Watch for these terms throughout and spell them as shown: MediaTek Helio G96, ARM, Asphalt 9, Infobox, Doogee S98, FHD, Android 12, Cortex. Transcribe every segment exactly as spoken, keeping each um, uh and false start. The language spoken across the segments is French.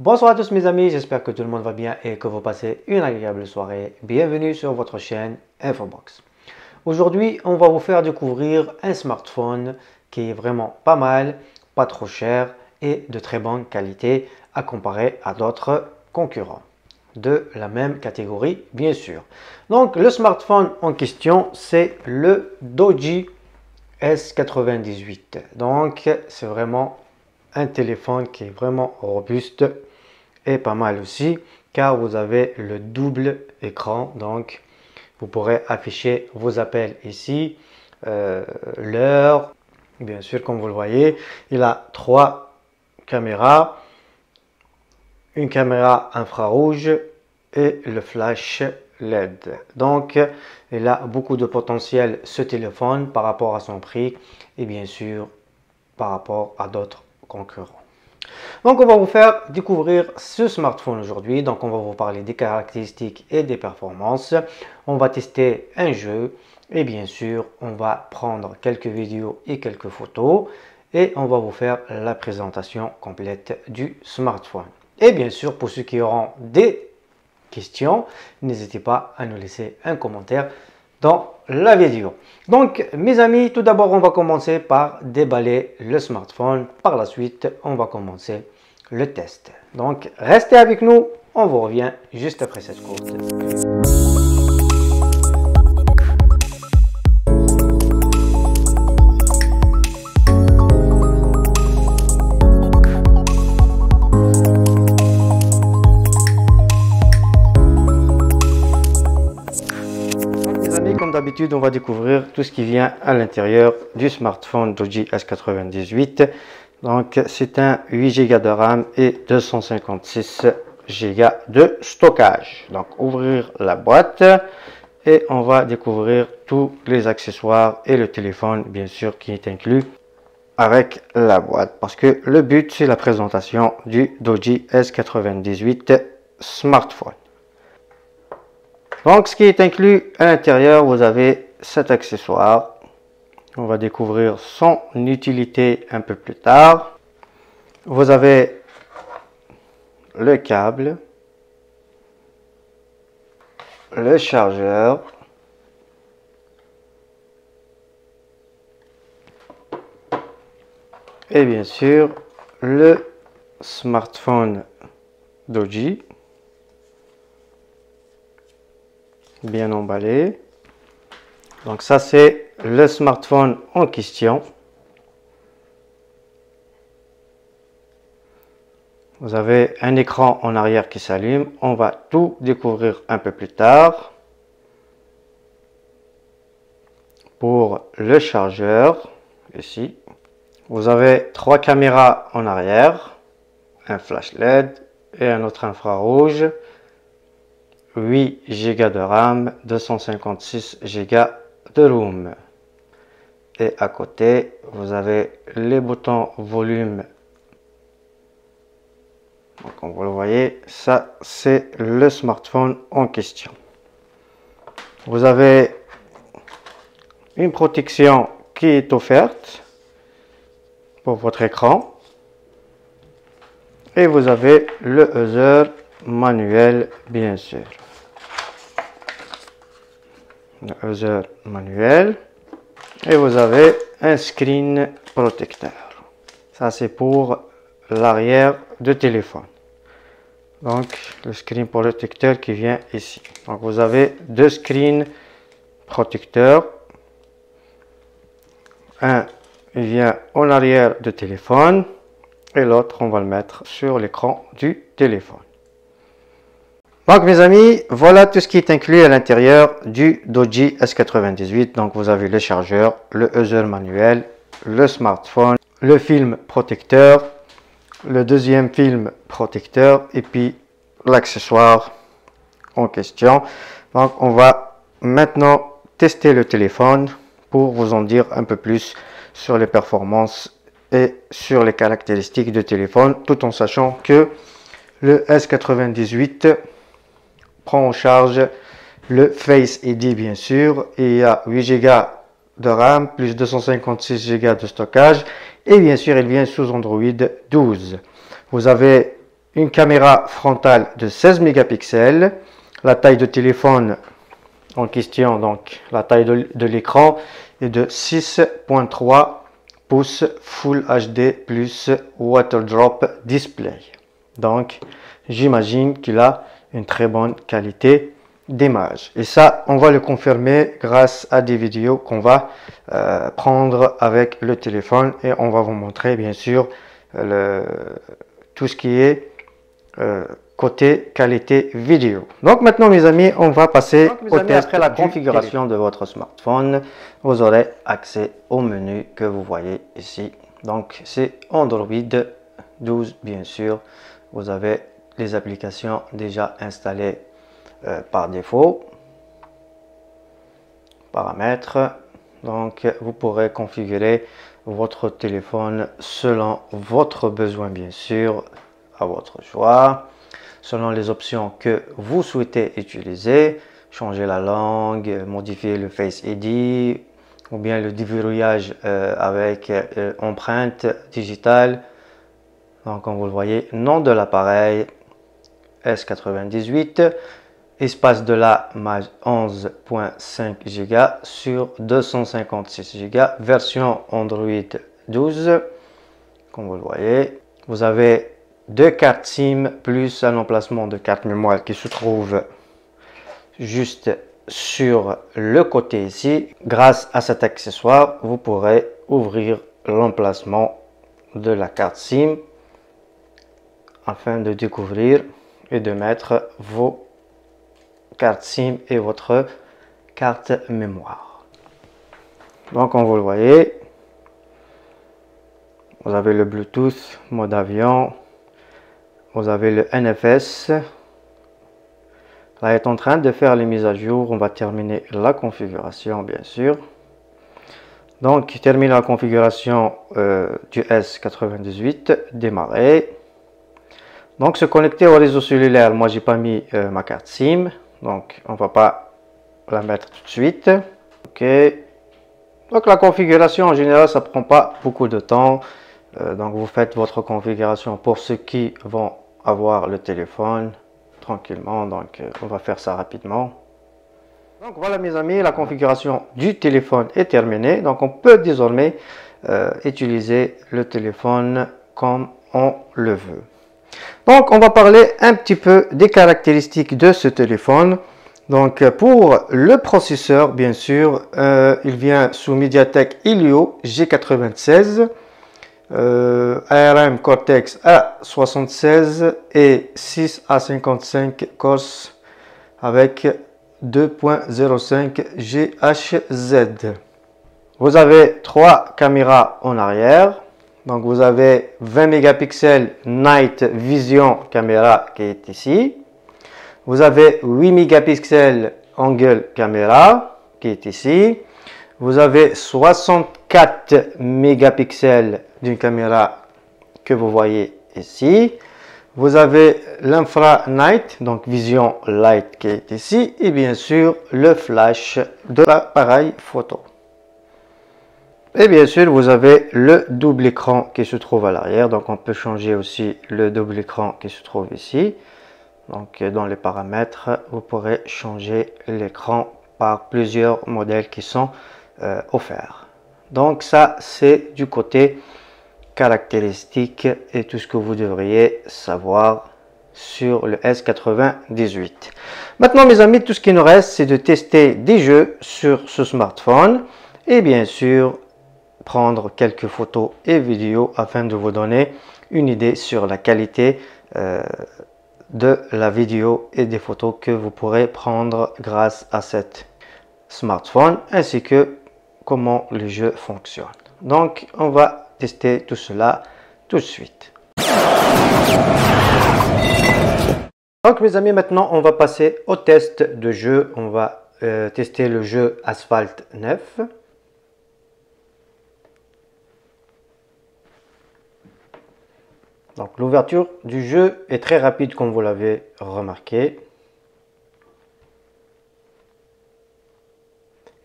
Bonsoir à tous mes amis, j'espère que tout le monde va bien et que vous passez une agréable soirée. Bienvenue sur votre chaîne Infobox. Aujourd'hui, on va vous faire découvrir un smartphone qui est vraiment pas mal, pas trop cher et de très bonne qualité à comparer à d'autres concurrents de la même catégorie, bien sûr. Donc, le smartphone en question, c'est le Doogee S quatre-vingt-dix-huit. Donc, c'est vraiment un téléphone qui est vraiment robuste et pas mal aussi, car vous avez le double écran, donc vous pourrez afficher vos appels ici, euh, l'heure, bien sûr, comme vous le voyez. Il a trois caméras, une caméra infrarouge et le flash L E D. Donc il a beaucoup de potentiel, ce téléphone, par rapport à son prix et bien sûr par rapport à d'autres concurrents. Donc on va vous faire découvrir ce smartphone aujourd'hui. Donc on va vous parler des caractéristiques et des performances, on va tester un jeu et bien sûr on va prendre quelques vidéos et quelques photos, et on va vous faire la présentation complète du smartphone. Et bien sûr, pour ceux qui auront des questions, n'hésitez pas à nous laisser un commentaire dans la vidéo. Donc mes amis, tout d'abord on va commencer par déballer le smartphone, par la suite on va commencer le test. Donc restez avec nous, on vous revient juste après cette courte. D'habitude, on va découvrir tout ce qui vient à l'intérieur du smartphone Doogee S quatre-vingt-dix-huit. Donc c'est un huit giga de RAM et deux cent cinquante-six giga de stockage. Donc ouvrir la boîte et on va découvrir tous les accessoires et le téléphone, bien sûr, qui est inclus avec la boîte, parce que le but c'est la présentation du Doogee S quatre-vingt-dix-huit smartphone. Donc ce qui est inclus à l'intérieur, vous avez cet accessoire. On va découvrir son utilité un peu plus tard. Vous avez le câble, le chargeur, et bien sûr le smartphone Doogee, bien emballé. Donc ça c'est le smartphone en question. Vous avez un écran en arrière qui s'allume, on va tout découvrir un peu plus tard. Pour le chargeur, ici vous avez trois caméras en arrière, un flash L E D et un autre infrarouge, huit giga de RAM, deux cent cinquante-six giga de ROM. Et à côté, vous avez les boutons volume. Donc, comme vous le voyez, ça c'est le smartphone en question. Vous avez une protection qui est offerte pour votre écran. Et vous avez le user manuel, bien sûr. Le user manuel. Et vous avez un screen protecteur. Ça c'est pour l'arrière de téléphone. Donc le screen protecteur qui vient ici. Donc vous avez deux screens protecteurs. Un il vient en arrière de téléphone et l'autre on va le mettre sur l'écran du téléphone. Donc mes amis, voilà tout ce qui est inclus à l'intérieur du Doogee S quatre-vingt-dix-huit. Donc vous avez le chargeur, le user manuel, le smartphone, le film protecteur, le deuxième film protecteur et puis l'accessoire en question. Donc on va maintenant tester le téléphone pour vous en dire un peu plus sur les performances et sur les caractéristiques du téléphone, tout en sachant que le S quatre-vingt-dix-huit prend en charge le Face I D, bien sûr, et il y a huit giga de RAM plus deux cent cinquante-six giga de stockage, et bien sûr il vient sous Android douze. Vous avez une caméra frontale de seize mégapixels, la taille de téléphone en question, donc la taille de, de l'écran est de six virgule trois pouces Full H D plus Waterdrop Display. Donc j'imagine qu'il a une très bonne qualité d'image. Et ça, on va le confirmer grâce à des vidéos qu'on va euh, prendre avec le téléphone, et on va vous montrer bien sûr le, tout ce qui est euh, côté qualité vidéo. Donc maintenant mes amis, on va passer donc, au amis, test après la configuration de votre smartphone. Vous aurez accès au menu que vous voyez ici. Donc c'est Android douze bien sûr. Vous avez les applications déjà installées euh, par défaut. Paramètres. Donc vous pourrez configurer votre téléphone selon votre besoin bien sûr, à votre choix, selon les options que vous souhaitez utiliser, changer la langue, modifier le Face I D ou bien le déverrouillage euh, avec euh, empreinte digitale. Donc comme vous le voyez, nom de l'appareil S quatre-vingt-dix-huit, espace de la mage onze virgule cinq giga sur deux cent cinquante-six giga, version Android douze. Comme vous le voyez, vous avez deux cartes SIM plus un emplacement de carte mémoire qui se trouve juste sur le côté ici. Grâce à cet accessoire, vous pourrez ouvrir l'emplacement de la carte SIM afin de découvrir et de mettre vos carte SIM et votre carte mémoire. Donc comme vous le voyez, vous avez le Bluetooth, mode avion, vous avez le N F S. Là, est en train de faire les mises à jour. On va terminer la configuration bien sûr. Donc termine la configuration euh, du S quatre-vingt-dix-huit, démarrer. Donc se connecter au réseau cellulaire, moi j'ai pas mis euh, ma carte SIM. Donc on va pas la mettre tout de suite. Ok, donc la configuration en général ça prend pas beaucoup de temps. Euh, donc vous faites votre configuration pour ceux qui vont avoir le téléphone tranquillement. Donc euh, on va faire ça rapidement. Donc voilà mes amis, la configuration du téléphone est terminée. Donc on peut désormais euh, utiliser le téléphone comme on le veut. Donc on va parler un petit peu des caractéristiques de ce téléphone. Donc pour le processeur bien sûr, euh, il vient sous MediaTek Helio G quatre-vingt-seize, euh, A R M Cortex A soixante-seize et six A cinquante-cinq Corse avec deux point zéro cinq G H Z. Vous avez trois caméras en arrière. Donc vous avez vingt mégapixels Night Vision caméra qui est ici. Vous avez huit mégapixels Angle caméra qui est ici. Vous avez soixante-quatre mégapixels d'une caméra que vous voyez ici. Vous avez l'Infra Night, donc Vision Light qui est ici. Et bien sûr le flash de l'appareil photo. Et bien sûr, vous avez le double écran qui se trouve à l'arrière. Donc, on peut changer aussi le double écran qui se trouve ici. Donc, dans les paramètres, vous pourrez changer l'écran par plusieurs modèles qui sont euh, offerts. Donc, ça, c'est du côté caractéristiques et tout ce que vous devriez savoir sur le S quatre-vingt-dix-huit. Maintenant, mes amis, tout ce qui nous reste, c'est de tester des jeux sur ce smartphone. Et bien sûr, prendre quelques photos et vidéos afin de vous donner une idée sur la qualité euh, de la vidéo et des photos que vous pourrez prendre grâce à cet smartphone, ainsi que comment le jeu fonctionne. Donc on va tester tout cela tout de suite. Donc mes amis, maintenant on va passer au test de jeu. On va euh, tester le jeu Asphalt neuf. Donc l'ouverture du jeu est très rapide comme vous l'avez remarqué.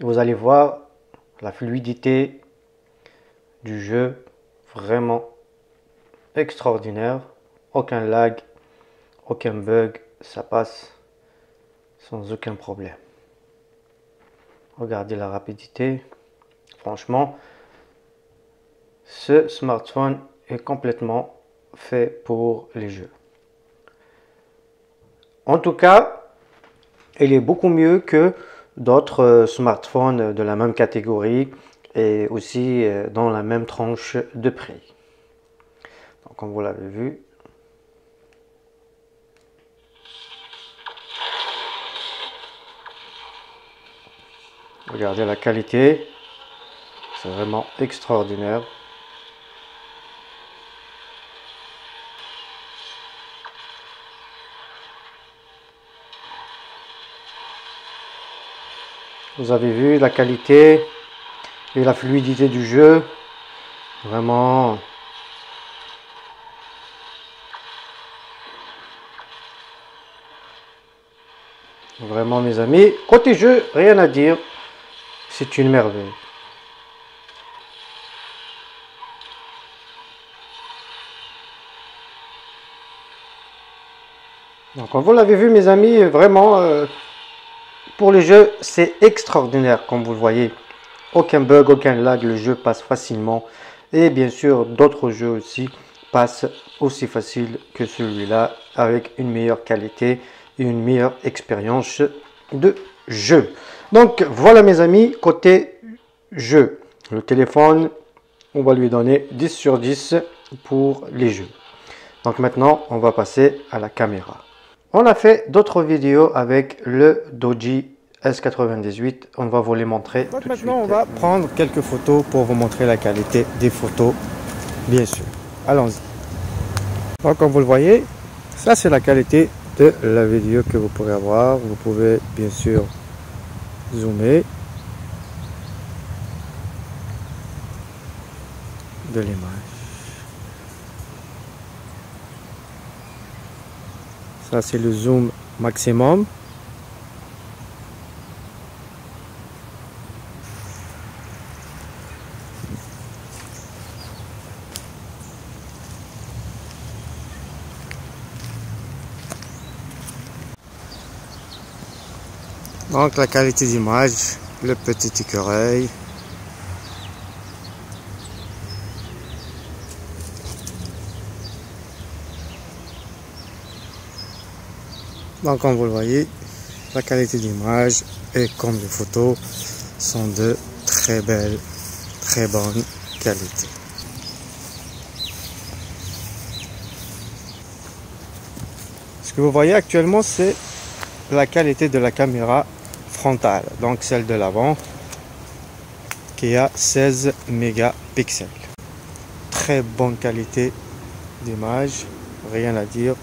Vous allez voir la fluidité du jeu, vraiment extraordinaire. Aucun lag, aucun bug, ça passe sans aucun problème. Regardez la rapidité. Franchement, ce smartphone est complètement fait pour les jeux. En tout cas, il est beaucoup mieux que d'autres smartphones de la même catégorie et aussi dans la même tranche de prix. Donc, comme vous l'avez vu, regardez la qualité, c'est vraiment extraordinaire. Vous avez vu la qualité et la fluidité du jeu, vraiment. Vraiment mes amis, côté jeu, rien à dire. C'est une merveille. Donc, comme vous l'avez vu, mes amis, vraiment, euh, pour le jeu, c'est extraordinaire, comme vous le voyez. Aucun bug, aucun lag, le jeu passe facilement. Et bien sûr, d'autres jeux aussi passent aussi facile que celui-là, avec une meilleure qualité et une meilleure expérience de jeu. Donc voilà mes amis, côté jeu, le téléphone, on va lui donner dix sur dix pour les jeux. Donc maintenant, on va passer à la caméra. On a fait d'autres vidéos avec le Doogee S quatre-vingt-dix-huit, on va vous les montrer tout de suite. Maintenant, on va prendre quelques photos pour vous montrer la qualité des photos, bien sûr. Allons-y. Donc comme vous le voyez, ça c'est la qualité de la vidéo que vous pourrez avoir. Vous pouvez bien sûr zoomer, de l'image. Ça c'est le zoom maximum. Donc la qualité d'image, le petit écureuil. Donc comme vous le voyez, la qualité d'image et comme les photos sont de très belles, très bonne qualité. Ce que vous voyez actuellement, c'est la qualité de la caméra frontale, donc celle de l'avant qui a seize mégapixels. Très bonne qualité d'image, rien à dire.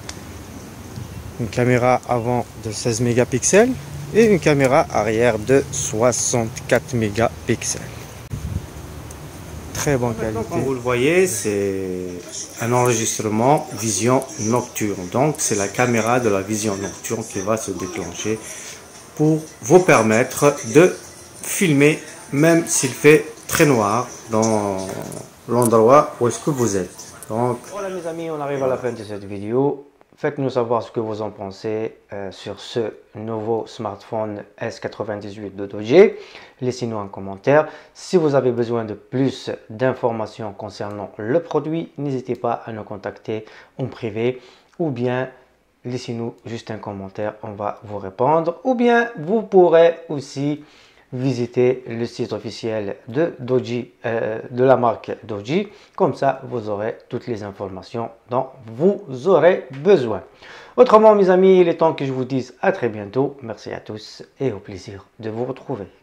Une caméra avant de seize mégapixels et une caméra arrière de soixante-quatre mégapixels. Très bonne qualité. Comme vous le voyez, c'est un enregistrement vision nocturne. Donc c'est la caméra de la vision nocturne qui va se déclencher pour vous permettre de filmer même s'il fait très noir dans l'endroit où est-ce que vous êtes. Donc voilà mes amis, on arrive à la fin de cette vidéo. Faites-nous savoir ce que vous en pensez euh, sur ce nouveau smartphone S quatre-vingt-dix-huit de Doogee. Laissez-nous un commentaire. Si vous avez besoin de plus d'informations concernant le produit, n'hésitez pas à nous contacter en privé ou bien laissez-nous juste un commentaire, on va vous répondre. Ou bien vous pourrez aussi visiter le site officiel de Doogee, euh, de la marque Doogee. Comme ça, vous aurez toutes les informations dont vous aurez besoin. Autrement, mes amis, il est temps que je vous dise à très bientôt. Merci à tous et au plaisir de vous retrouver.